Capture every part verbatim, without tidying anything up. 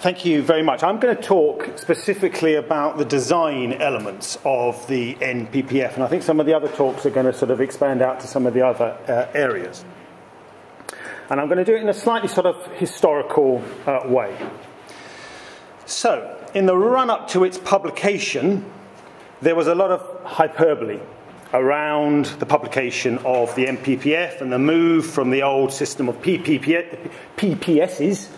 Thank you very much. I'm going to talk specifically about the design elements of the N P P F, and I think some of the other talks are going to sort of expand out to some of the other uh, areas. And I'm going to do it in a slightly sort of historical uh, way. So, in the run-up to its publication, there was a lot of hyperbole around the publication of the N P P F and the move from the old system of P P S s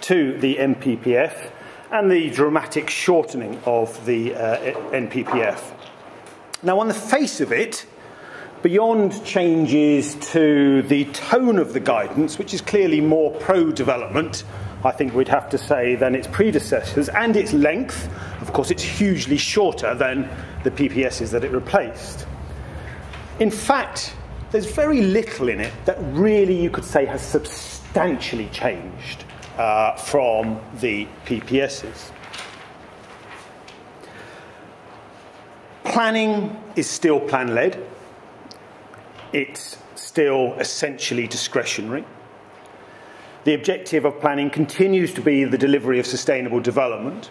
to the N P P F and the dramatic shortening of the uh, N P P F. Now, on the face of it, beyond changes to the tone of the guidance, which is clearly more pro-development, I think we'd have to say, than its predecessors, and its length, of course, it's hugely shorter than the P P Ss that it replaced. In fact, there's very little in it that really you could say has substantially changed Uh, from the P P Ss. Planning is still plan-led. It's still essentially discretionary. The objective of planning continues to be the delivery of sustainable development.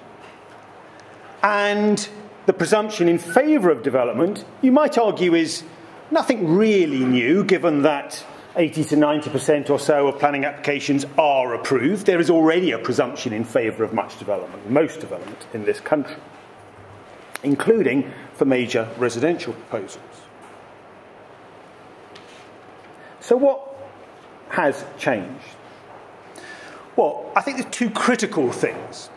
And the presumption in favour of development, you might argue, is nothing really new, given that eighty to ninety percent or so of planning applications are approved. There is already a presumption in favour of much development, most development in this country, including for major residential proposals. So what has changed? Well, I think there's two critical things,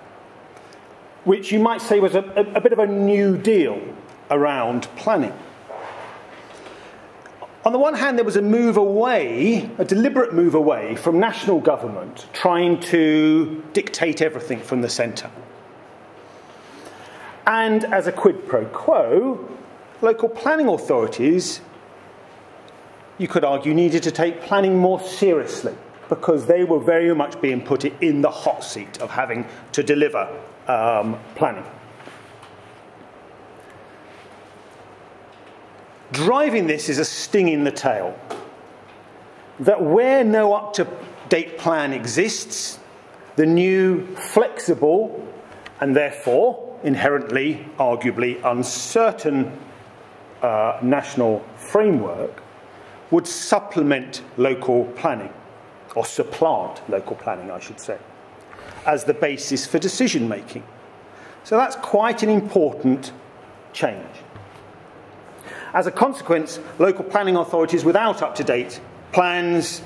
which you might say was a, a, a bit of a new deal around planning. On the one hand, there was a move away, a deliberate move away from national government trying to dictate everything from the centre. And as a quid pro quo, local planning authorities, you could argue, needed to take planning more seriously because they were very much being put in the hot seat of having to deliver um, planning. Driving this is a sting in the tail, that where no up-to-date plan exists, the new flexible and therefore inherently, arguably, uncertain uh, national framework would supplement local planning, or supplant local planning, I should say, as the basis for decision-making. So that's quite an important change. As a consequence, local planning authorities without up-to-date plans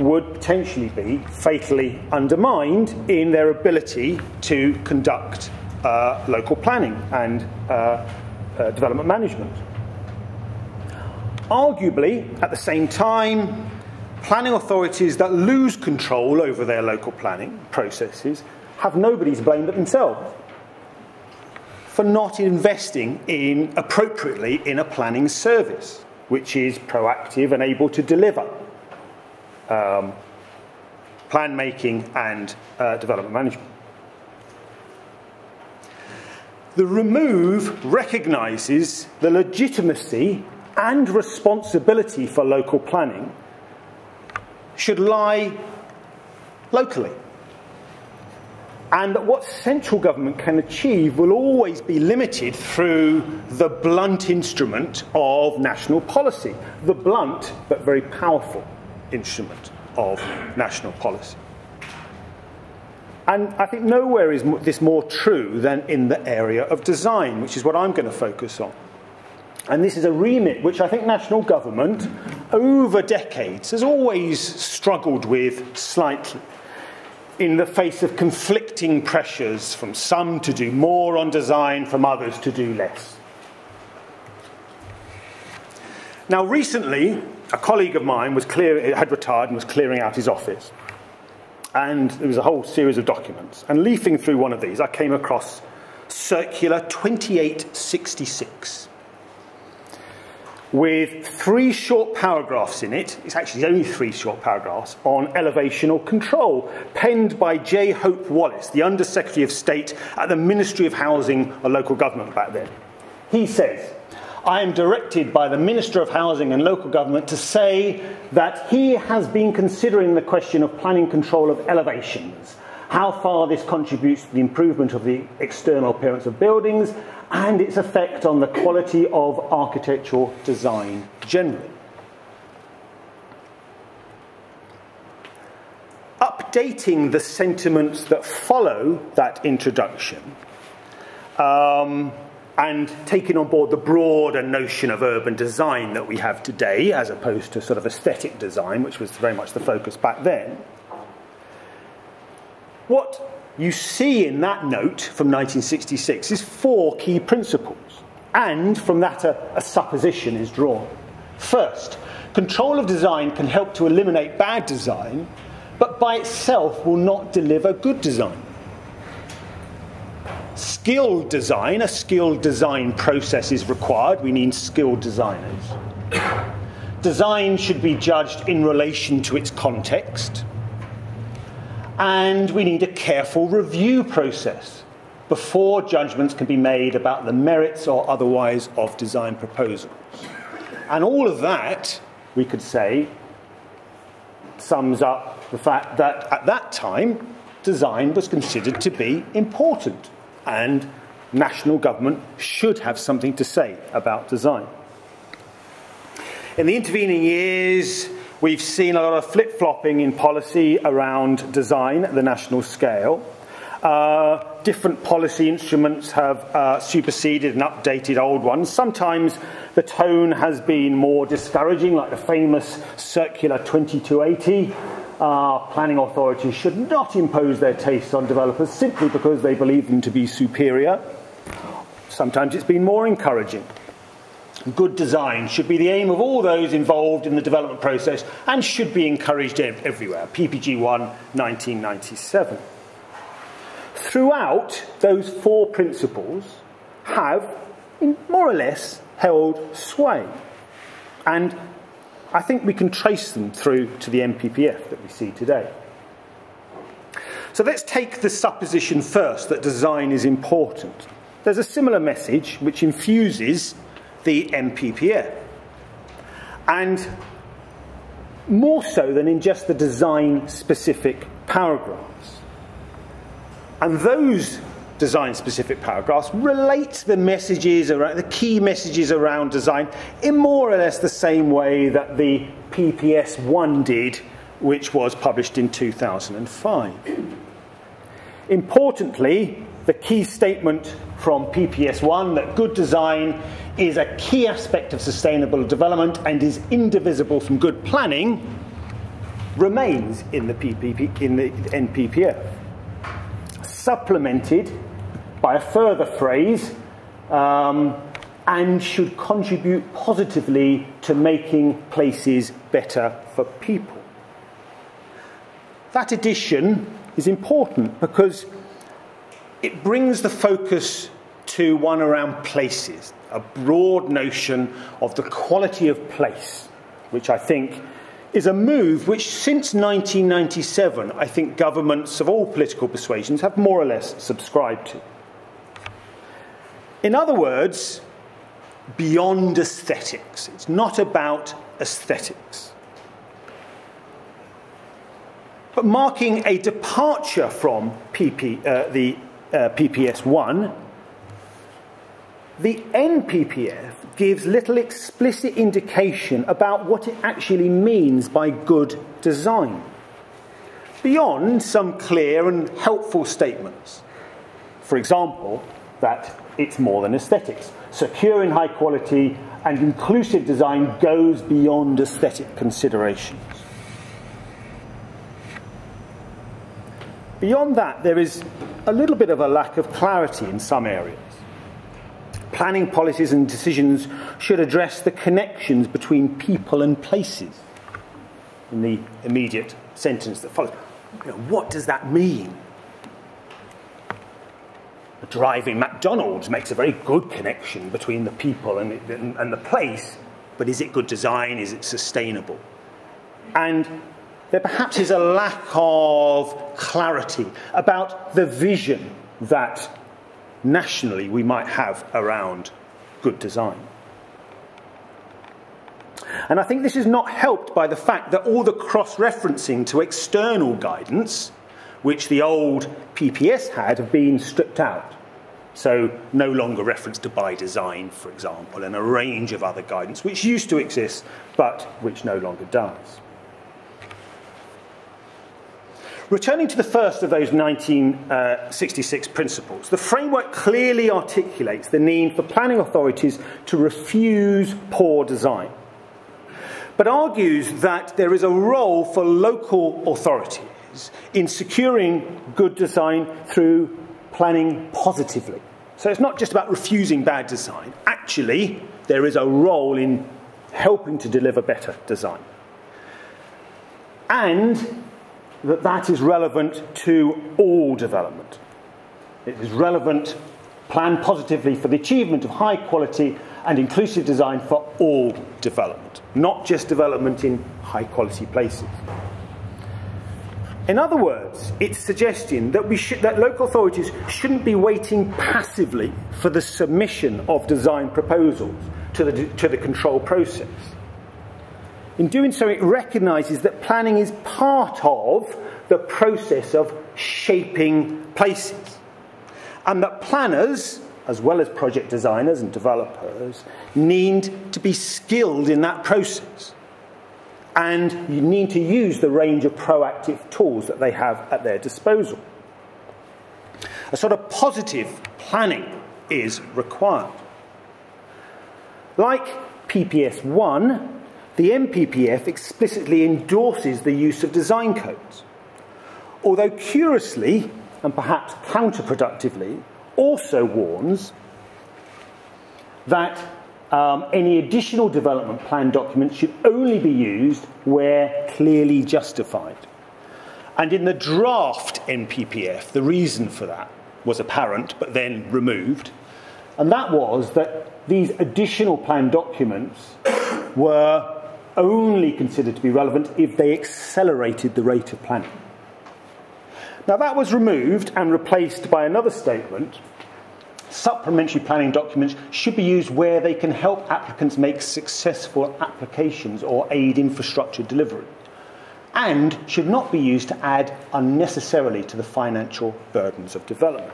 would potentially be fatally undermined in their ability to conduct uh, local planning and uh, uh, development management. Arguably, at the same time, planning authorities that lose control over their local planning processes have nobody to blame but themselves for not investing in appropriately in a planning service which is proactive and able to deliver um, plan making and uh, development management. The remove recognises the legitimacy and responsibility for local planning should lie locally, and that what central government can achieve will always be limited through the blunt instrument of national policy, the blunt but very powerful instrument of national policy. And I think nowhere is this more true than in the area of design, which is what I'm going to focus on. And this is a remit which I think national government, over decades, has always struggled with slightly, in the face of conflicting pressures from some to do more on design, from others to do less. Now, recently, a colleague of mine was clear, had retired and was clearing out his office. And there was a whole series of documents. And leafing through one of these, I came across Circular twenty-eight sixty-six. With three short paragraphs in it, it's actually only three short paragraphs, on elevational control, penned by J. Hope Wallace, the Undersecretary of State at the Ministry of Housing and Local Government back then. He says, "I am directed by the Minister of Housing and Local Government to say that he has been considering the question of planning control of elevations, how far this contributes to the improvement of the external appearance of buildings and its effect on the quality of architectural design generally. Updating the sentiments that follow that introduction, um, and taking on board the broader notion of urban design that we have today, as opposed to sort of aesthetic design, which was very much the focus back then. What you see in that note from nineteen sixty-six is four key principles, and from that a, a supposition is drawn. First, control of design can help to eliminate bad design, but by itself will not deliver good design. Skilled design, a skilled design process is required. We need skilled designers. Design should be judged in relation to its context. And we need a careful review process before judgments can be made about the merits or otherwise of design proposals. And all of that, we could say, sums up the fact that at that time, design was considered to be important. And national government should have something to say about design. In the intervening years, we've seen a lot of flip-flopping in policy around design at the national scale. Uh, different policy instruments have uh, superseded and updated old ones. Sometimes the tone has been more discouraging, like the famous Circular twenty-two eighty. Uh, planning authorities should not impose their tastes on developers simply because they believe them to be superior. Sometimes it's been more encouraging. Good design should be the aim of all those involved in the development process and should be encouraged everywhere. P P G one, nineteen ninety-seven. Throughout, those four principles have more or less held sway, and I think we can trace them through to the N P P F that we see today. So let's take the supposition first that design is important. There's a similar message which infuses the N P P F, and more so than in just the design-specific paragraphs. And those design-specific paragraphs relate the messages around, the key messages around design in more or less the same way that the P P S one did, which was published in two thousand five. Importantly, the key statement from P P S one that good design is a key aspect of sustainable development and is indivisible from good planning remains in the, P P P, in the N P P F, supplemented by a further phrase, um, and should contribute positively to making places better for people. That addition is important because it brings the focus to one around places, a broad notion of the quality of place, which I think is a move which, since nineteen ninety-seven, I think governments of all political persuasions have more or less subscribed to. In other words, beyond aesthetics. It's not about aesthetics. But marking a departure from P P, uh, the uh, P P S one, the N P P F gives little explicit indication about what it actually means by good design, beyond some clear and helpful statements. For example, that it's more than aesthetics. Secure and high quality and inclusive design goes beyond aesthetic considerations. Beyond that, there is a little bit of a lack of clarity in some areas. Planning policies and decisions should address the connections between people and places. In the immediate sentence that follows, you know, what does that mean? A driving McDonald's makes a very good connection between the people and, and, and the place, but is it good design? Is it sustainable? And there perhaps is a lack of clarity about the vision that nationally we might have around good design. And I think this is not helped by the fact that all the cross-referencing to external guidance which the old P P S had, have been stripped out. So no longer referenced to by design, for example, and a range of other guidance which used to exist but which no longer does. Returning to the first of those nineteen sixty-six principles, the framework clearly articulates the need for planning authorities to refuse poor design, but argues that there is a role for local authorities in securing good design through planning positively. So it's not just about refusing bad design. Actually, there is a role in helping to deliver better design. And that that is relevant to all development. It is relevant, planned positively for the achievement of high quality and inclusive design for all development, not just development in high quality places. In other words, it's suggesting that, we should, that local authorities shouldn't be waiting passively for the submission of design proposals to the, to the control process. In doing so, it recognises that planning is part of the process of shaping places, and that planners, as well as project designers and developers, need to be skilled in that process, and you need to use the range of proactive tools that they have at their disposal. A sort of positive planning is required. Like P P S one, the N P P F explicitly endorses the use of design codes, although curiously, and perhaps counterproductively, also warns that um, any additional development plan documents should only be used where clearly justified. And in the draft N P P F, the reason for that was apparent, but then removed, and that was that these additional plan documents were only considered to be relevant if they accelerated the rate of planning. Now that was removed and replaced by another statement: supplementary planning documents should be used where they can help applicants make successful applications or aid infrastructure delivery, and should not be used to add unnecessarily to the financial burdens of development.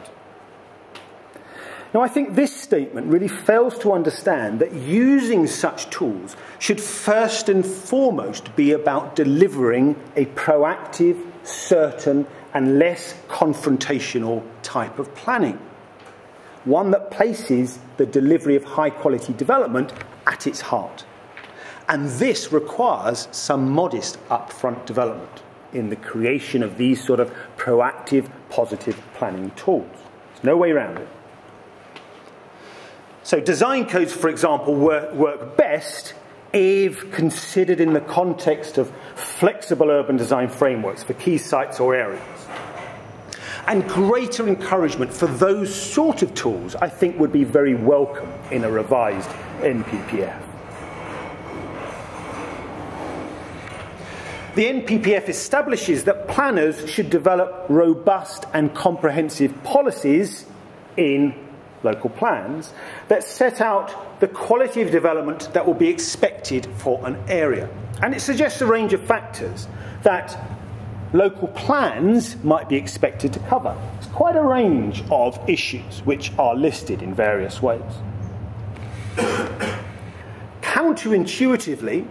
Now, I think this statement really fails to understand that using such tools should first and foremost be about delivering a proactive, certain, and less confrontational type of planning, one that places the delivery of high-quality development at its heart. And this requires some modest upfront development in the creation of these sort of proactive, positive planning tools. There's no way around it. So design codes, for example, work, work best if considered in the context of flexible urban design frameworks for key sites or areas. And greater encouragement for those sort of tools, I think, would be very welcome in a revised N P P F. The N P P F establishes that planners should develop robust and comprehensive policies in local plans that set out the quality of development that will be expected for an area. And it suggests a range of factors that local plans might be expected to cover. It's quite a range of issues which are listed in various ways. Counterintuitively,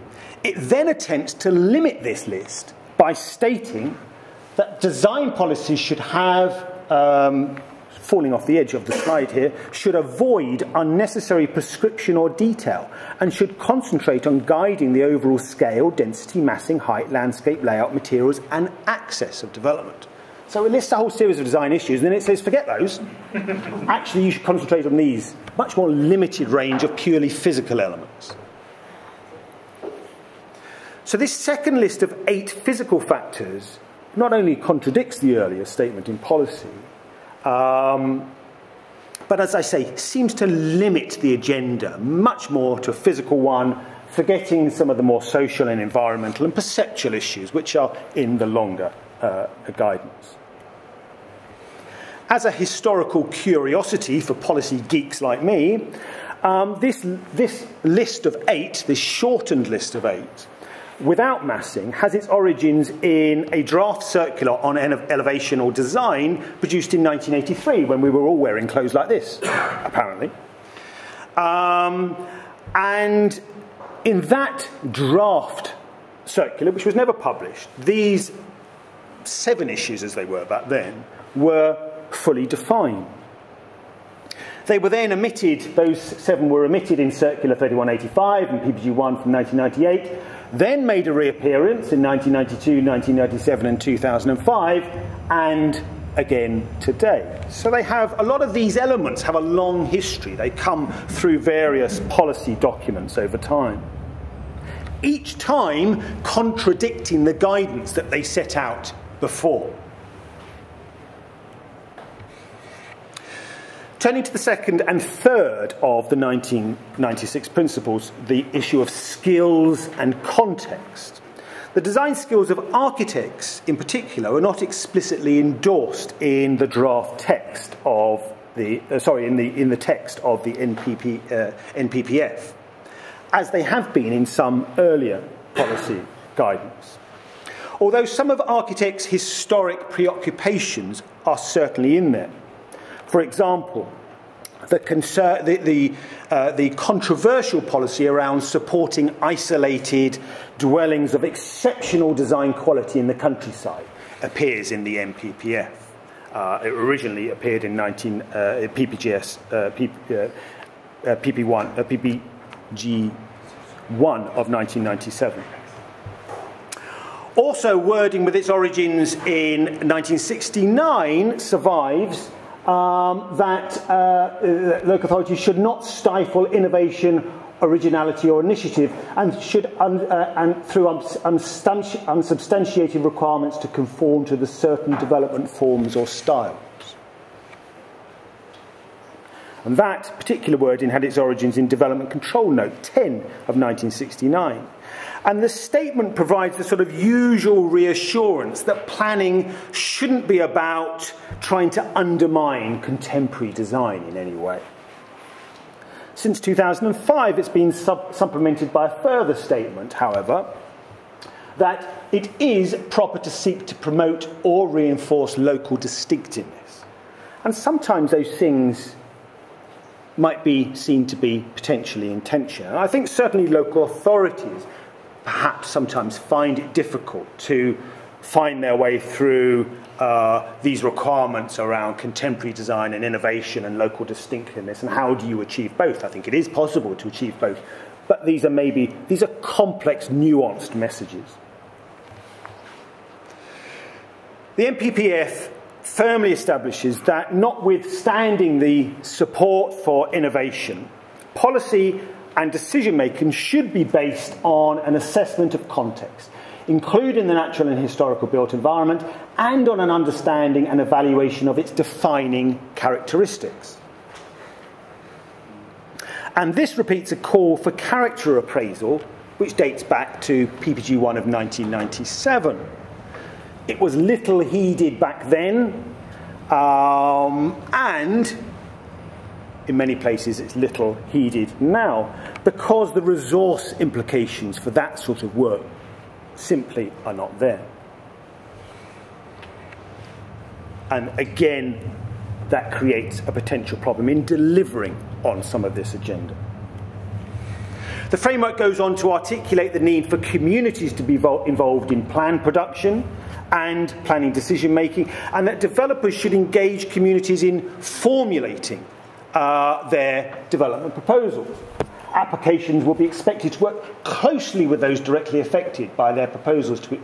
it then attempts to limit this list by stating that design policies should have um, falling off the edge of the slide here, should avoid unnecessary prescription or detail, and should concentrate on guiding the overall scale, density, massing, height, landscape, layout, materials, and access of development. So it lists a whole series of design issues, and then it says, forget those. Actually, you should concentrate on these. Much more limited range of purely physical elements. So this second list of eight physical factors not only contradicts the earlier statement in policy, Um, but as I say, seems to limit the agenda much more to a physical one, forgetting some of the more social and environmental and perceptual issues which are in the longer uh, guidance. As a historical curiosity for policy geeks like me, um, this, this list of eight, this shortened list of eight, without massing has its origins in a draft circular on elevation or design produced in nineteen eighty-three, when we were all wearing clothes like this, apparently. Um, and in that draft circular, which was never published, these seven issues, as they were back then, were fully defined. They were then omitted, those seven were omitted in Circular thirty-one eighty-five and P P G one from nineteen ninety-eight, then made a reappearance in nineteen ninety-two, nineteen ninety-seven and two thousand five, and again today. So they have, a lot of these elements have a long history. They come through various policy documents over time, each time contradicting the guidance that they set out before. Turning to the second and third of the nineteen ninety-six principles, the issue of skills and context. The design skills of architects, in particular, are not explicitly endorsed in the draft text of the uh, sorry in the in the text of the N P P F, as they have been in some earlier policy guidance. Although some of architects' historic preoccupations are certainly in there. For example, the, concern, the, the, uh, the controversial policy around supporting isolated dwellings of exceptional design quality in the countryside appears in the N P P F. Uh, it originally appeared in nineteen, uh, P P G one of nineteen ninety-seven. Also, wording with its origins in nineteen sixty-nine survives. Um, that uh, local authorities should not stifle innovation, originality or initiative, and should un uh, and through unsubstanti unsubstantiated requirements to conform to the certain development forms or styles. And that particular wording had its origins in Development Control Note ten of nineteen sixty-nine. And the statement provides the sort of usual reassurance that planning shouldn't be about trying to undermine contemporary design in any way. Since two thousand five, it's been sub supplemented by a further statement, however, that it is proper to seek to promote or reinforce local distinctiveness. And sometimes those things might be seen to be potentially in tension. And I think certainly local authorities perhaps sometimes find it difficult to find their way through uh, these requirements around contemporary design and innovation and local distinctiveness, and how do you achieve both? I think it is possible to achieve both, but these are maybe, these are complex, nuanced messages. The N P P F firmly establishes that notwithstanding the support for innovation, policy and decision-making should be based on an assessment of context, including the natural and historical built environment, and on an understanding and evaluation of its defining characteristics. And this repeats a call for character appraisal, which dates back to P P G one of nineteen ninety-seven. It was little heeded back then, um, and in many places it's little heeded now, because the resource implications for that sort of work simply are not there. And again, that creates a potential problem in delivering on some of this agenda. The framework goes on to articulate the need for communities to be involved in plan production and planning decision making, and that developers should engage communities in formulating uh, their development proposals. Applications will be expected to work closely with those directly affected by their proposals to,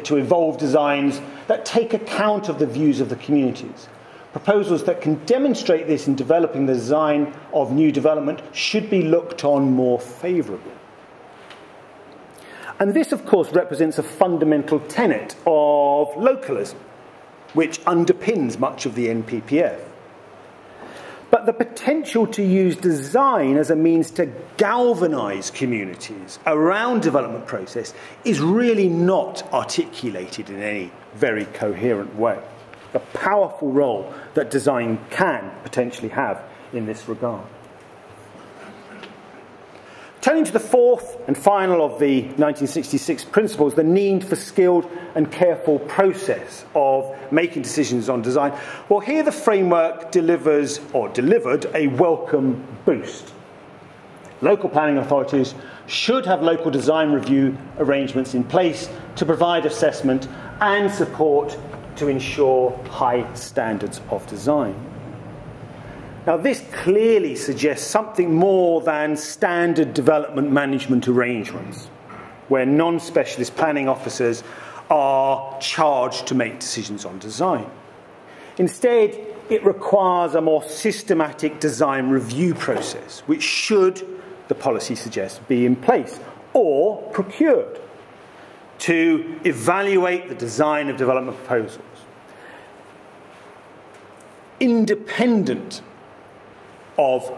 to evolve designs that take account of the views of the communities. Proposals that can demonstrate this in developing the design of new development should be looked on more favourably. And this, of course, represents a fundamental tenet of localism, which underpins much of the N P P F. But the potential to use design as a means to galvanise communities around development process is really not articulated in any very coherent way. A powerful role that design can potentially have in this regard. Turning to the fourth and final of the nineteen sixty-six principles, the need for skilled and careful process of making decisions on design, well, here the framework delivers, or delivered, a welcome boost. Local planning authorities should have local design review arrangements in place to provide assessment and support to ensure high standards of design. Now, this clearly suggests something more than standard development management arrangements, where non-specialist planning officers are charged to make decisions on design. Instead, it requires a more systematic design review process, which should, the policy suggests, be in place or procured to evaluate the design of development proposals. Independent of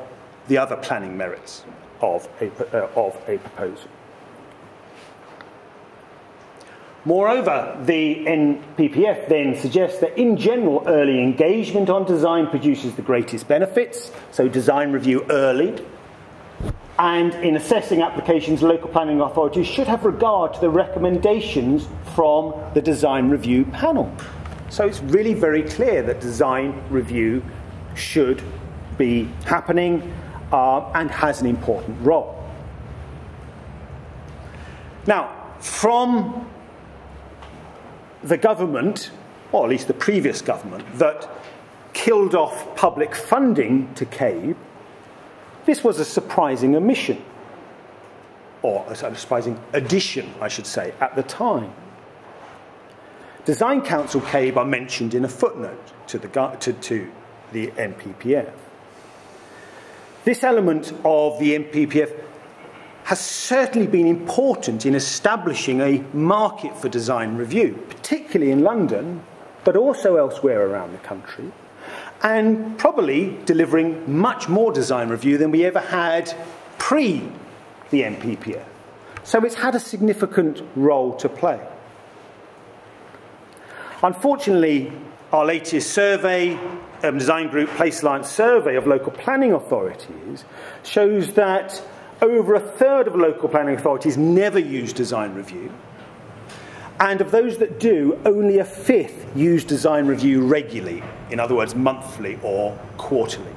the other planning merits of a, uh, of a proposal. Moreover, the N P P F then suggests that in general, early engagement on design produces the greatest benefits, so design review early, and in assessing applications, local planning authorities should have regard to the recommendations from the design review panel. So it's really very clear that design review should be happening uh, and has an important role. Now, from the government, or at least the previous government, that killed off public funding to CABE, this was a surprising omission, or a surprising addition, I should say, at the time. Design Council CABE are mentioned in a footnote to the, to, to the N P P F. This element of the N P P F has certainly been important in establishing a market for design review, particularly in London, but also elsewhere around the country, and probably delivering much more design review than we ever had pre the N P P F. So it's had a significant role to play. Unfortunately, our latest survey, um, design group Place Alliance survey of local planning authorities, shows that over a third of local planning authorities never use design review, and of those that do, only a fifth use design review regularly, in other words, monthly or quarterly.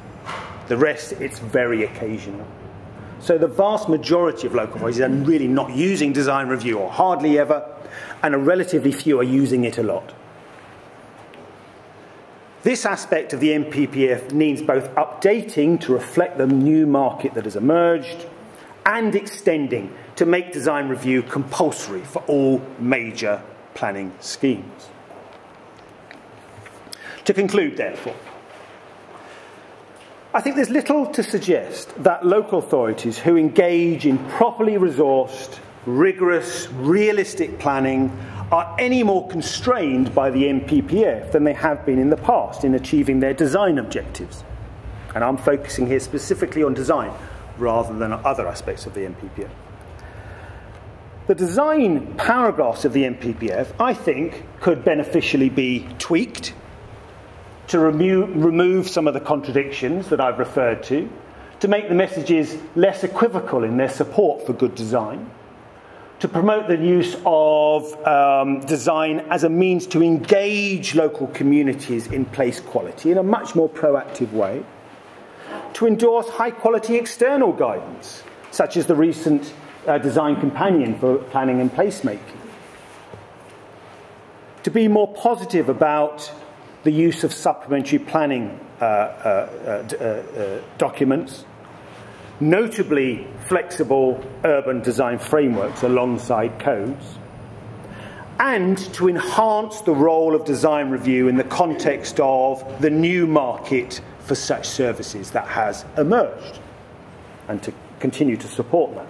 The rest, it's very occasional. So the vast majority of local authorities are really not using design review, or hardly ever, and a relatively few are using it a lot. This aspect of the N P P F needs both updating to reflect the new market that has emerged, and extending to make design review compulsory for all major planning schemes. To conclude, therefore, I think there's little to suggest that local authorities who engage in properly resourced, rigorous, realistic planning are any more constrained by the N P P F than they have been in the past in achieving their design objectives. And I'm focusing here specifically on design, rather than other aspects of the N P P F. The design paragraphs of the N P P F, I think, could beneficially be tweaked to remo remove some of the contradictions that I've referred to, to make the messages less equivocal in their support for good design, to promote the use of um, design as a means to engage local communities in place quality in a much more proactive way, to endorse high-quality external guidance, such as the recent uh, Design Companion for Planning and Placemaking, to be more positive about the use of supplementary planning uh, uh, uh, uh, documents, notably flexible urban design frameworks alongside codes, and to enhance the role of design review in the context of the new market for such services that has emerged, and to continue to support that.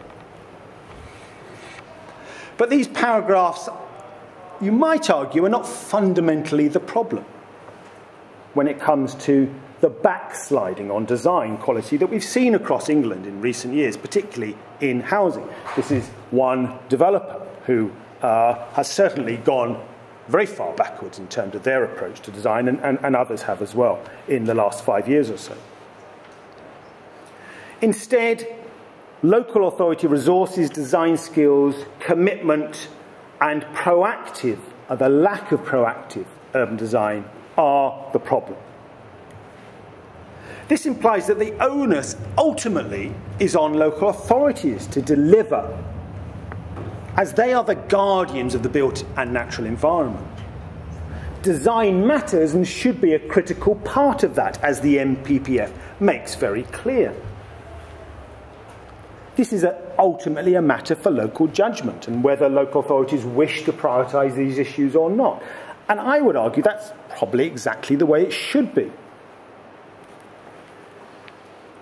But these paragraphs, you might argue, are not fundamentally the problem when it comes to the backsliding on design quality that we've seen across England in recent years, particularly in housing. This is one developer who uh, has certainly gone very far backwards in terms of their approach to design, and, and, and others have as well in the last five years or so. Instead, local authority resources, design skills, commitment and proactive, or the lack of proactive urban design, are the problem. This implies that the onus ultimately is on local authorities to deliver, as they are the guardians of the built and natural environment. Design matters and should be a critical part of that, as the N P P F makes very clear. This is a, ultimately a matter for local judgment and whether local authorities wish to prioritise these issues or not. And I would argue that's probably exactly the way it should be.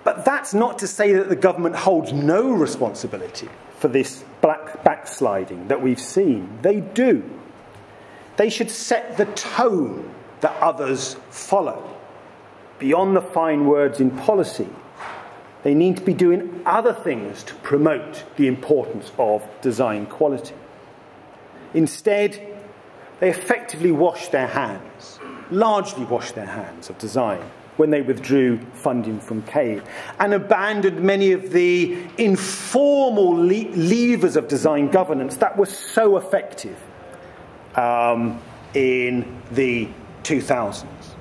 But that's not to say that the government holds no responsibility for this black backsliding that we've seen. They do. They should set the tone that others follow. Beyond the fine words in policy, they need to be doing other things to promote the importance of design quality. Instead, they effectively washed their hands, largely washed their hands of design when they withdrew funding from CABE and abandoned many of the informal le levers of design governance that were so effective um, in the two thousands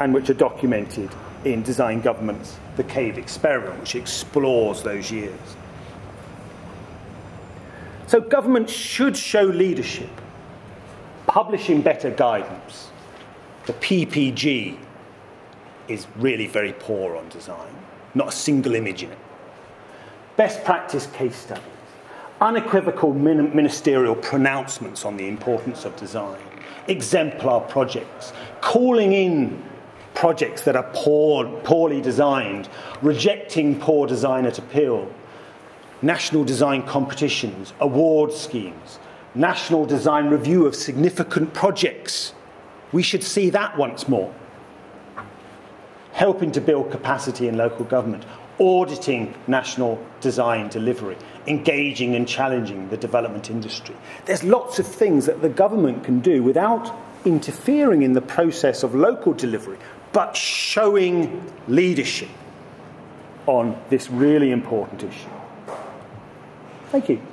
and which are documented in Design Government's The CABE Experiment, which explores those years. So government should show leadership, publishing better guidance. The P P G is really very poor on design, not a single image in it. Best practice case studies, unequivocal ministerial pronouncements on the importance of design, exemplar projects, calling in projects that are poor, poorly designed, rejecting poor design at appeal, national design competitions, award schemes, national design review of significant projects. We should see that once more. Helping to build capacity in local government, auditing national design delivery, engaging and challenging the development industry. There's lots of things that the government can do without interfering in the process of local delivery, but showing leadership on this really important issue. Thank you.